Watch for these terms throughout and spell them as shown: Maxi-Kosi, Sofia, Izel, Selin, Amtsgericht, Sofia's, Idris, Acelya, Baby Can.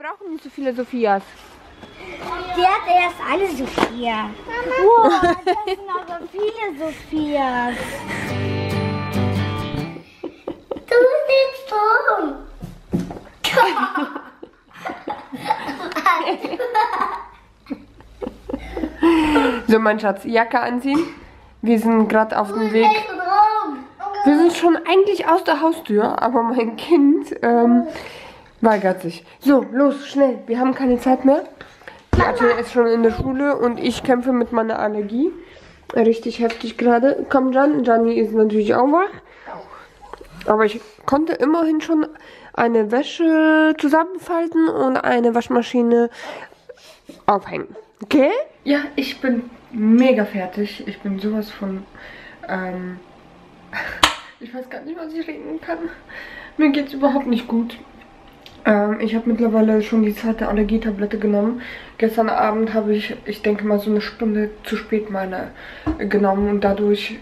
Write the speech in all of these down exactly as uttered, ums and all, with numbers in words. Wir brauchen nicht so viele Sofias. Die hat erst eine Sofia. Wow, das sind aber viele Sofias. Du sitzt rum. So, mein Schatz, Jacke anziehen. Wir sind gerade auf dem Weg. Wir sind schon eigentlich aus der Haustür, aber mein Kind ähm, weigert sich. So, los, schnell. Wir haben keine Zeit mehr. Die Adele ist schon in der Schule und ich kämpfe mit meiner Allergie. Richtig heftig gerade. Komm, Jan. Gianni ist natürlich auch wach. Aber ich konnte immerhin schon eine Wäsche zusammenfalten und eine Waschmaschine aufhängen. Okay? Ja, ich bin mega fertig. Ich bin sowas von... Ähm, ich weiß gar nicht, was ich reden kann. Mir geht's überhaupt nicht gut. Ähm, ich habe mittlerweile schon die zweite Allergietablette genommen. Gestern Abend habe ich, ich denke mal, so eine Stunde zu spät meine äh, genommen. Und dadurch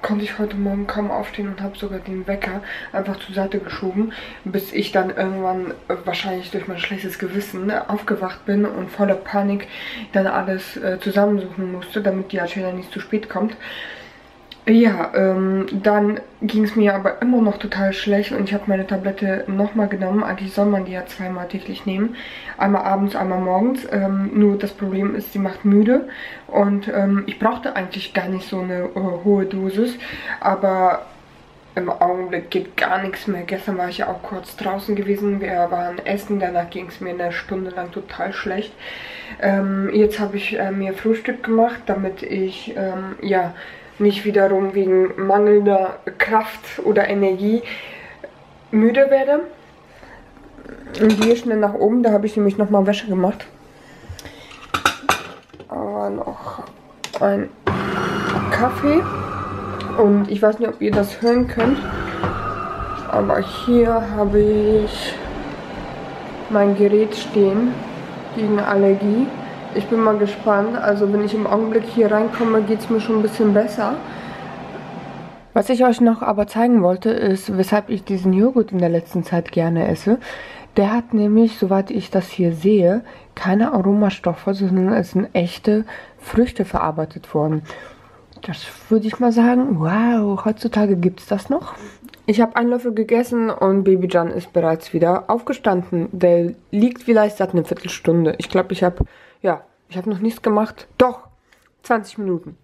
konnte ich heute Morgen kaum aufstehen und habe sogar den Wecker einfach zur Seite geschoben, bis ich dann irgendwann äh, wahrscheinlich durch mein schlechtes Gewissen äh, aufgewacht bin und voller Panik dann alles äh, zusammensuchen musste, damit die Acela nicht zu spät kommt. Ja, ähm, dann ging es mir aber immer noch total schlecht und ich habe meine Tablette nochmal genommen. Eigentlich soll man die ja zweimal täglich nehmen. Einmal abends, einmal morgens. Ähm, nur das Problem ist, sie macht müde und ähm, ich brauchte eigentlich gar nicht so eine uh, hohe Dosis. Aber im Augenblick geht gar nichts mehr. Gestern war ich ja auch kurz draußen gewesen. Wir waren essen, danach ging es mir eine Stunde lang total schlecht. Ähm, jetzt habe ich äh, mir Frühstück gemacht, damit ich, ähm, ja... nicht wiederum wegen mangelnder Kraft oder Energie müde werde. Und gehe schnell nach oben, da habe ich nämlich nochmal Wäsche gemacht. Aber noch ein Kaffee. Und ich weiß nicht, ob ihr das hören könnt, aber hier habe ich mein Gerät stehen gegen Allergie. Ich bin mal gespannt. Also wenn ich im Augenblick hier reinkomme, geht es mir schon ein bisschen besser. Was ich euch noch aber zeigen wollte, ist, weshalb ich diesen Joghurt in der letzten Zeit gerne esse. Der hat nämlich, soweit ich das hier sehe, keine Aromastoffe, sondern es sind echte Früchte verarbeitet worden. Das würde ich mal sagen, wow, heutzutage gibt es das noch. Ich habe einen Löffel gegessen und Baby Can ist bereits wieder aufgestanden. Der liegt vielleicht seit einer Viertelstunde. Ich glaube, ich habe... Ja, ich habe noch nichts gemacht. Doch, zwanzig Minuten.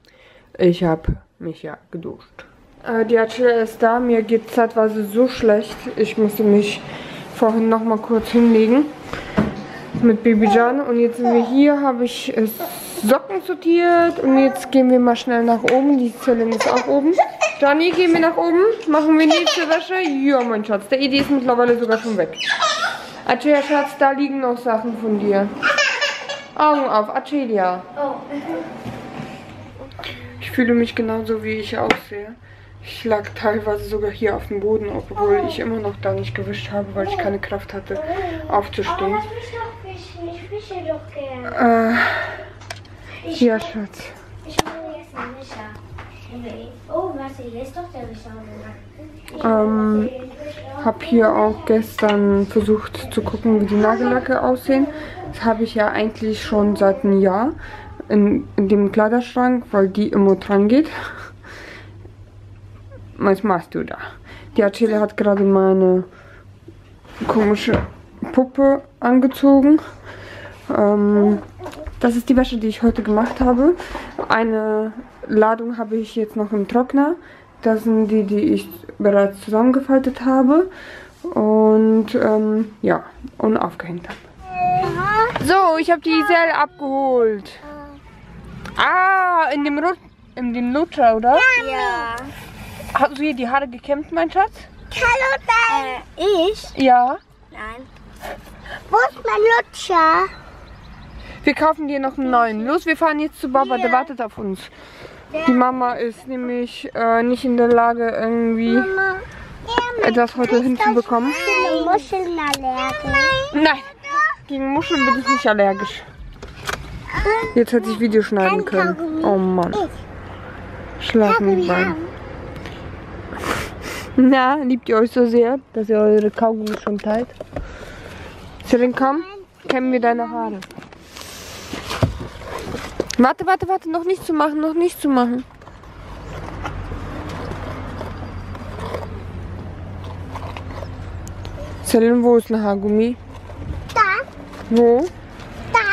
Ich habe mich ja geduscht. Äh, die Acela ist da. Mir geht es zeitweise so schlecht. Ich musste mich vorhin noch mal kurz hinlegen mit Baby Can. Und jetzt sind wir hier, habe ich äh, Socken sortiert. Und jetzt gehen wir mal schnell nach oben. Die Selin ist auch oben. Gianni, gehen wir nach oben. Machen wir nächste Wäsche. Ja, mein Schatz. Der Idris ist mittlerweile sogar schon weg. Acela, Schatz, da liegen noch Sachen von dir. Augen auf, Acela. Oh. Ich fühle mich genauso, wie ich aussehe. Ich lag teilweise sogar hier auf dem Boden, obwohl ich immer noch da nicht gewischt habe, weil ich keine Kraft hatte, aufzustehen. Aber lass mich doch wischen, ich wische doch gerne. Äh, ich ja, Schatz. Ich hole jetzt einen Wischer. Oh, warte, hier ist doch der Wischer. Ähm, habe hier auch gestern versucht zu gucken, wie die Nagellacke aussehen. Das habe ich ja eigentlich schon seit einem Jahr in, in dem Kleiderschrank, weil die immer dran geht. Was machst du da? Die Acela hat gerade meine komische Puppe angezogen. Ähm, das ist die Wäsche, die ich heute gemacht habe. Eine Ladung habe ich jetzt noch im Trockner. Das sind die, die ich bereits zusammengefaltet habe und ähm, ja, und aufgehängt habe. So, ich habe die Izel abgeholt. Ah, in dem, Rut in dem Lutscher, oder? Ja. Hast du hier die Haare gekämmt, mein Schatz? Hallo, nein. Äh, ich? Ja. Nein. Wo ist mein Lutscher? Wir kaufen dir noch einen neuen. Los, wir fahren jetzt zu Baba, der wartet auf uns. Die Mama ist nämlich äh, nicht in der Lage, irgendwie Mama, ja, etwas heute hinzubekommen. Muscheln nein. nein. Gegen Muscheln bin ich nicht allergisch. Jetzt hätte ich Video schneiden können. Oh Mann. Schlag mich mal. Na, liebt ihr euch so sehr, dass ihr eure Kaugummi schon teilt? Selin, komm, kämmen wir deine Haare. Warte, warte, warte, noch nicht zu machen, noch nicht zu machen. Selin, wo ist ein Haargummi? Da. Wo? Da.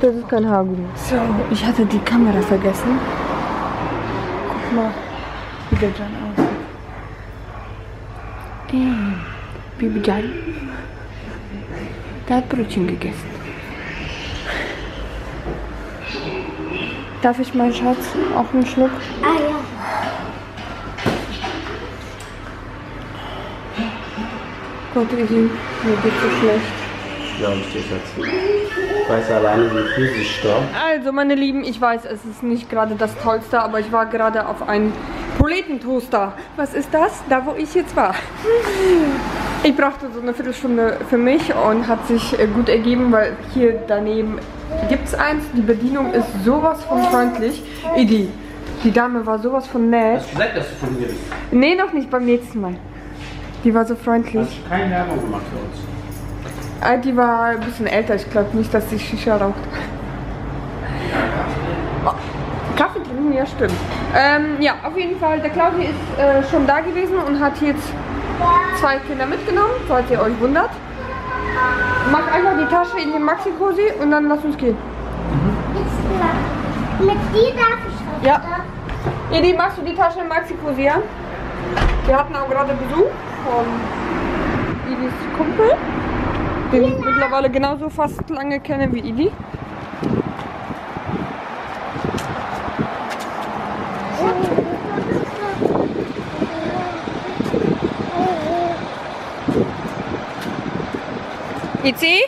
Das ist kein Haargummi. So, ich hatte die Kamera vergessen. Guck mal, wie der dann aussieht. Ey, Baby Can. Der hat Brötchen gegessen. Darf ich, mein Schatz, auch einen Schluck? Ah ja. Gott, Izel, mir geht's so schlecht. Ich glaube nicht, Schatz. Ich weiß alleine, wie physisch stark. Also, meine Lieben, ich weiß, es ist nicht gerade das Tollste, aber ich war gerade auf einem Poletentoaster. Was ist das? Da, wo ich jetzt war. Ich brauchte so eine Viertelstunde für mich und hat sich gut ergeben, weil hier daneben gibt es eins. Die Bedienung ist sowas von freundlich. Idi, die Dame war sowas von nett. Hast du gesagt, dass du von mir bist? Nee, noch nicht, beim nächsten Mal. Die war so freundlich. Hast du keine Werbung gemacht für uns? Die war ein bisschen älter, ich glaube nicht, dass sie Shisha raucht. Oh. Kaffee trinken, ja stimmt. Ähm, ja, auf jeden Fall, der Claudi ist äh, schon da gewesen und hat jetzt zwei Kinder mitgenommen, falls ihr euch wundert. Macht einfach die Tasche in den Maxi-Kosi und dann lasst uns gehen. Mhm. Mit die darf ich heute. Ja. Edi, machst du die Tasche in Maxi-Kosi, ja? Wir hatten auch gerade Besuch von Idis Kumpel, den ich mittlerweile genauso fast lange kenne wie Idi. Izi,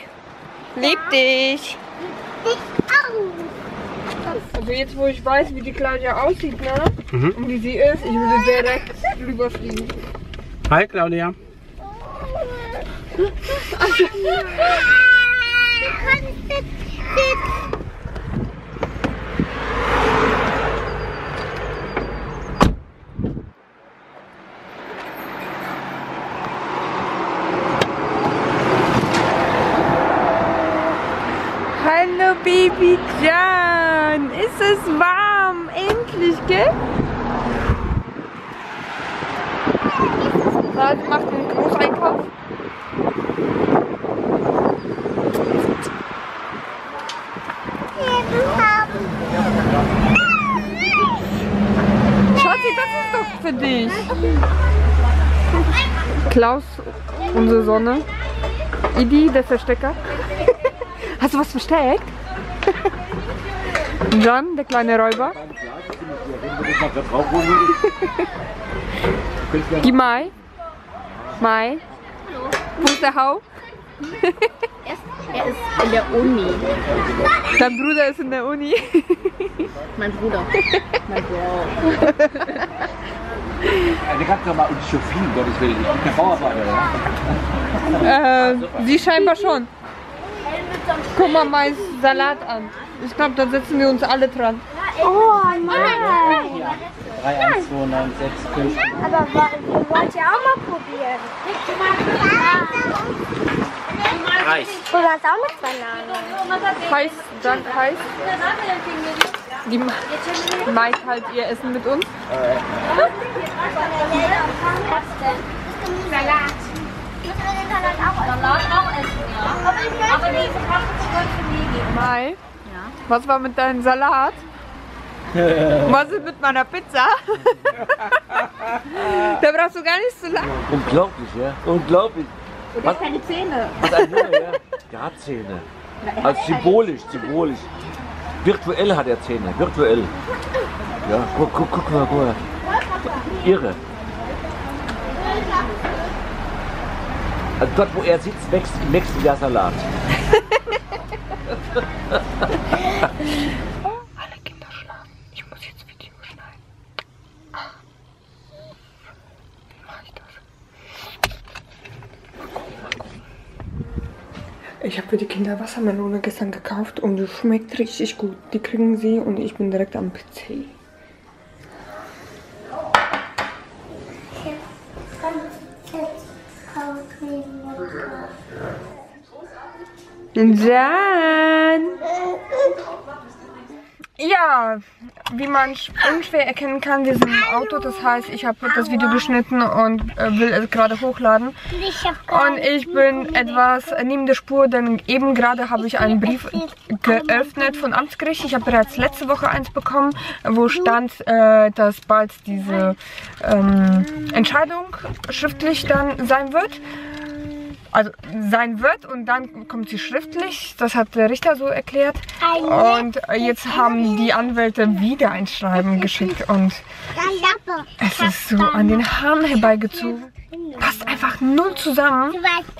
lieb dich! Also jetzt, wo ich weiß, wie die Claudia aussieht, ne? Mhm. Und wie sie ist, ich würde direkt rüberfliegen. Hi Claudia! Hallo Baby Can, ist es warm, endlich, gell? Na, du machst einen Großeinkauf. Schatzi, das ist doch für dich. Klaus, unsere Sonne. Idi, der Verstecker. Hast du was versteckt? John, der kleine Räuber. Die Mai. Mai. Wo ist der Hau? Er ist in der Uni. Dein Bruder ist in der Uni. Mein Bruder. Mein Bruder. Der kann doch mal uns schuffieren, Gottes Willen. Ich bin der Bauarbeiter. Sie scheinbar schon. Guck mal meinen Salat an. Ich glaube, da setzen wir uns alle dran. Oh, Mann! drei, eins, zwei, neun, sechs, fünf. Aber wir wollt ja auch mal probieren. Reis. Du hast auch mit Banane. Heiß, dann heiß. Die Mai halt ihr Essen mit uns. Salat. Mai, was war mit deinem Salat? Was ist mit meiner Pizza? Da brauchst du gar nicht zu lachen. Unglaublich, ja. Unglaublich. Du hast keine Zähne. Was ein Junge, ja. Der hat Zähne. Also symbolisch, symbolisch. Virtuell hat er Zähne, virtuell. Ja, guck, guck, guck mal, guck mal. Irre. Also dort, wo er sitzt, wächst im nächsten Jahr Salat. Alle Kinder schlafen. Ich muss jetzt Video schneiden. Wie mache ich das? Ich habe für die Kinder Wassermelone gestern gekauft und die schmeckt richtig gut. Die kriegen sie und ich bin direkt am P C. Thank you. Dann. Ja, wie man unschwer erkennen kann, wir sind im Auto. Das heißt, ich habe das Video geschnitten und äh, will es gerade hochladen. Und ich bin etwas neben der Spur, denn eben gerade habe ich einen Brief geöffnet von Amtsgericht. Ich habe bereits letzte Woche eins bekommen, wo stand, äh, dass bald diese ähm, Entscheidung schriftlich dann sein wird. Also sein wird und dann kommt sie schriftlich, das hat der Richter so erklärt. Und jetzt haben die Anwälte wieder ein Schreiben geschickt und es ist so an den Haaren herbeigezogen. Passt einfach null zusammen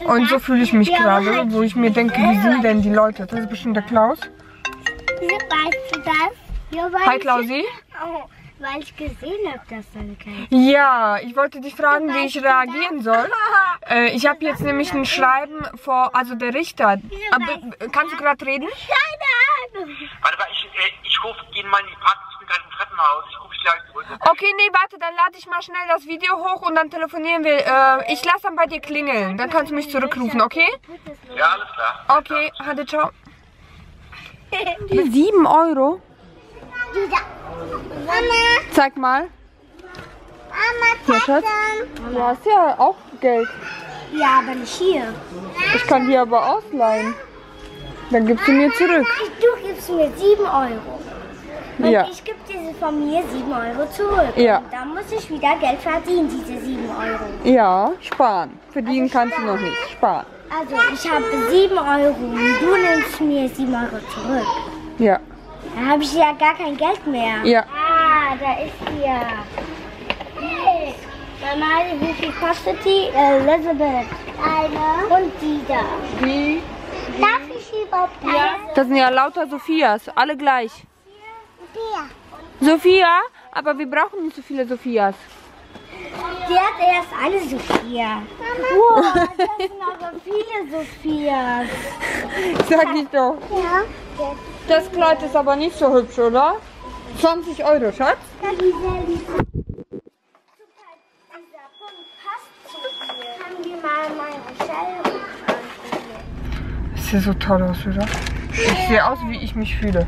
und so fühle ich mich gerade, wo ich mir denke, wie sind denn die Leute? Das ist bestimmt der Klaus. Hi Klausi. Weil ich gesehen habe, dass dann kein... Ja, ich wollte dich fragen, wie ich reagieren soll. Äh, ich habe jetzt nämlich ein Schreiben vor, also der Richter. Aber, kannst du gerade reden? Keine Ahnung. Warte mal, ich, ich rufe ihn mal in die Park, ich bin gerade im Treppenhaus. Ich rufe dich gleich zurück. Okay, nee, warte, dann lade ich mal schnell das Video hoch und dann telefonieren wir. Äh, ich lasse dann bei dir klingeln, dann kannst du mich zurückrufen, okay? Ja, alles klar. Okay, hatte, ciao. Mit sieben Euro? Mama. Zeig mal. Mama, Schatz. Du hast ja auch Geld. Ja, aber nicht hier. Ich kann dir aber ausleihen. Dann gibst du mir zurück. Du gibst mir sieben Euro. Und ja, ich gebe diese von mir sieben Euro zurück. Ja. Und dann muss ich wieder Geld verdienen, diese sieben Euro. Ja, sparen. Verdienen also kannst sparen. Du noch nicht. Sparen. Also ich habe sieben Euro und du nimmst mir sieben Euro zurück. Ja. Da habe ich ja gar kein Geld mehr. Ja. Ah, da ist sie ja. Hey. Mama, wie viel kostet die? Elizabeth. Eine. Und die da. Die. Darf ich überhaupt eine? Ja. Das sind ja lauter Sofias, alle gleich. Sophia. Sophia? Aber wir brauchen nicht so viele Sofias. Die hat erst eine Sofia. Mama. Wow, das sind aber viele Sofias. Sag ich doch. Ja. Das Kleid ist aber nicht so hübsch, oder? zwanzig Euro, Schatz. Dieser Punkt passt zu mir. Kann mal meine Ist ja so toll aus, oder? Ich sehe aus, wie ich mich fühle.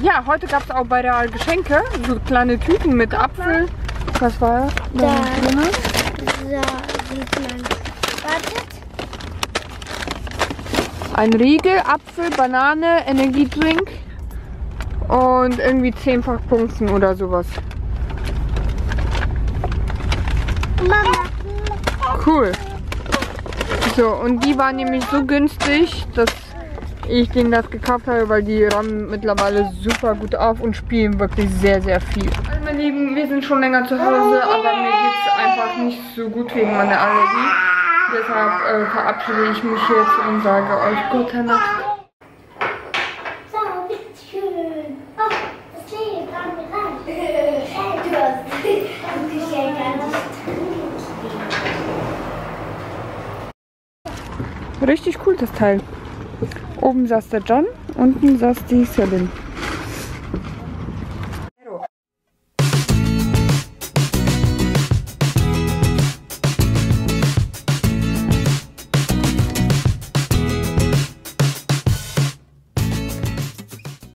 Ja, heute gab es auch bei Real Geschenke. So kleine Tüten mit Apfel. Was war da? Da sieht man. Wartet. Ein Riegel, Apfel, Banane, Energiedrink und irgendwie zehnfach Punkten oder sowas. Mama. Cool. So, und die waren nämlich so günstig, dass ich denen das gekauft habe, weil die räumen mittlerweile super gut auf und spielen wirklich sehr, sehr viel. Also meine Lieben, wir sind schon länger zu Hause, aber mir geht es einfach nicht so gut wegen meiner Allergie. Deshalb äh, verabschiede ich mich jetzt und sage euch gute Nacht. So, richtig schön. Oh, das Leben kam mir ran. Du hast das Geschenk gar nicht. Richtig cool, das Teil. Oben saß der John, unten saß die Selin.